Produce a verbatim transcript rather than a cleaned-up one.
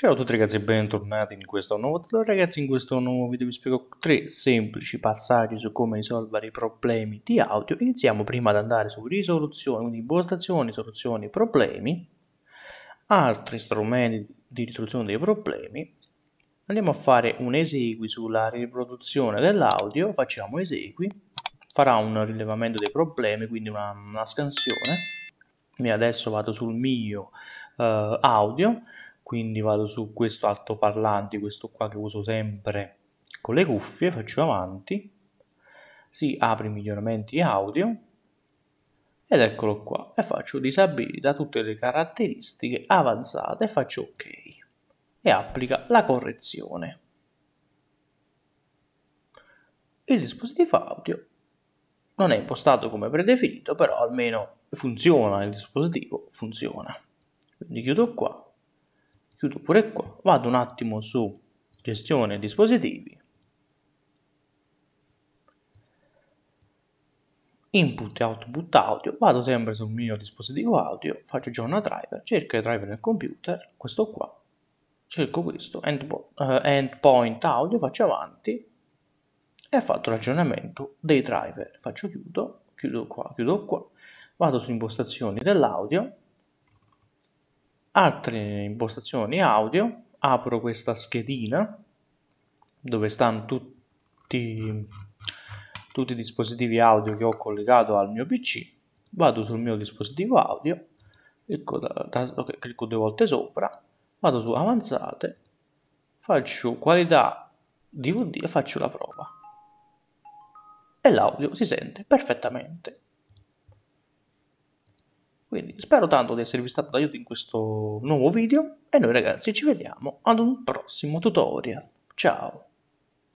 Ciao a tutti ragazzi e bentornati in questo nuovo tutorial. Ragazzi, in questo nuovo video vi spiego tre semplici passaggi su come risolvere i problemi di audio. Iniziamo prima ad andare su risoluzione, quindi impostazioni, soluzioni, problemi, altri strumenti di risoluzione dei problemi. Andiamo a fare un esegui sulla riproduzione dell'audio, facciamo esegui, farà un rilevamento dei problemi, quindi una, una scansione. Io adesso vado sul mio eh, audio. Quindi vado su questo altoparlante, questo qua che uso sempre con le cuffie, faccio avanti, si apre i miglioramenti audio ed eccolo qua, e faccio disabilita tutte le caratteristiche avanzate e faccio ok e applica la correzione. Il dispositivo audio non è impostato come predefinito, però almeno funziona, il dispositivo funziona. Quindi chiudo qua. Chiudo pure qua, vado un attimo su gestione dispositivi, input e output audio, vado sempre sul mio dispositivo audio, faccio già una driver, cerco il driver nel computer, questo qua, cerco questo, endpoint uh, end audio, faccio avanti e ho fatto l'aggiornamento dei driver, faccio chiudo, chiudo qua, chiudo qua, vado su impostazioni dell'audio, altre impostazioni audio, apro questa schedina dove stanno tutti, tutti i dispositivi audio che ho collegato al mio P C, vado sul mio dispositivo audio, clicco, da, da, okay, clicco due volte sopra, vado su avanzate, faccio qualità D V D e faccio la prova e l'audio si sente perfettamente. Quindi spero tanto di esservi stato d'aiuto in questo nuovo video e noi ragazzi ci vediamo ad un prossimo tutorial. Ciao!